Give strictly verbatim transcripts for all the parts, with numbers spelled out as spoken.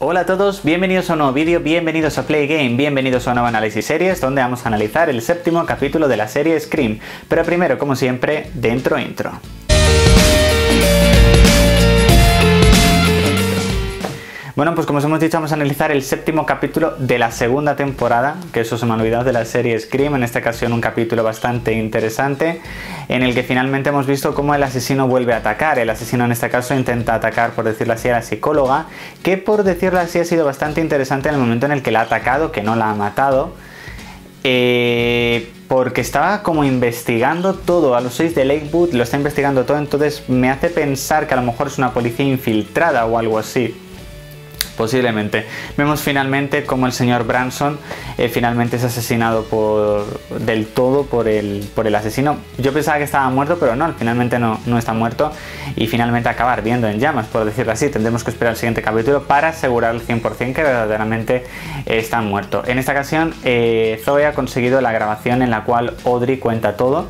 Hola a todos, bienvenidos a un nuevo vídeo, bienvenidos a PlayAgain, bienvenidos a un nuevo análisis series donde vamos a analizar el séptimo capítulo de la serie Scream, pero primero, como siempre, dentro intro. Bueno, pues como os hemos dicho, vamos a analizar el séptimo capítulo de la segunda temporada, que eso se me ha olvidado, de la serie Scream, en esta ocasión un capítulo bastante interesante, en el que finalmente hemos visto cómo el asesino vuelve a atacar. El asesino en este caso intenta atacar, por decirlo así, a la psicóloga, que por decirlo así ha sido bastante interesante en el momento en el que la ha atacado, que no la ha matado, eh, porque estaba como investigando todo, a los seis de Lakewood lo está investigando todo, entonces me hace pensar que a lo mejor es una policía infiltrada o algo así. Posiblemente. Vemos finalmente como el señor Branson eh, finalmente es asesinado por, del todo por el, por el asesino. Yo pensaba que estaba muerto, pero no, finalmente no, no está muerto y finalmente acaba ardiendo en llamas, por decirlo así. Tendremos que esperar el siguiente capítulo para asegurar al cien por cien que verdaderamente eh, está muerto. En esta ocasión eh, Zoe ha conseguido la grabación en la cual Audrey cuenta todo,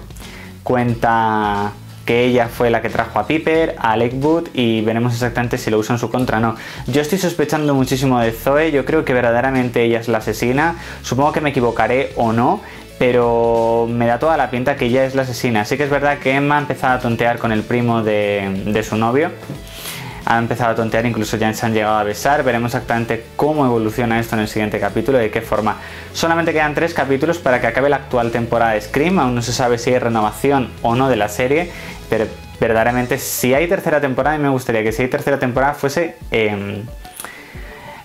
cuenta que ella fue la que trajo a Piper, a Lakewood, y veremos exactamente si lo usa en su contra o no. Yo estoy sospechando muchísimo de Zoe, yo creo que verdaderamente ella es la asesina, supongo que me equivocaré o no, pero me da toda la pinta que ella es la asesina. Así que es verdad que Emma ha empezado a tontear con el primo de, de su novio, ha empezado a tontear, incluso ya se han llegado a besar. Veremos exactamente cómo evoluciona esto en el siguiente capítulo y de qué forma. Solamente quedan tres capítulos para que acabe la actual temporada de Scream, aún no se sabe si hay renovación o no de la serie, pero verdaderamente si hay tercera temporada, y me gustaría que si hay tercera temporada fuese eh,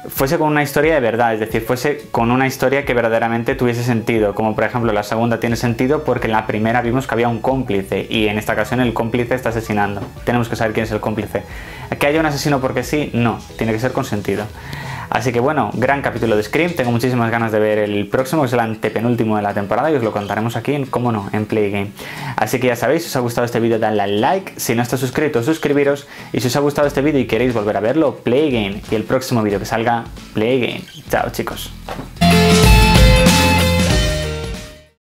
fuese con una historia de verdad, es decir, fuese con una historia que verdaderamente tuviese sentido, como por ejemplo la segunda tiene sentido porque en la primera vimos que había un cómplice y en esta ocasión el cómplice está asesinando, tenemos que saber quién es el cómplice. Que haya un asesino porque sí, no, tiene que ser consentido. Así que bueno, gran capítulo de Scream, tengo muchísimas ganas de ver el próximo, que es el antepenúltimo de la temporada, y os lo contaremos aquí, en, cómo no, en PlayAgain. Así que ya sabéis, si os ha gustado este vídeo dadle al like, si no estáis suscritos, suscribiros, y si os ha gustado este vídeo y queréis volver a verlo, PlayAgain, y el próximo vídeo que salga, PlayAgain. Chao chicos.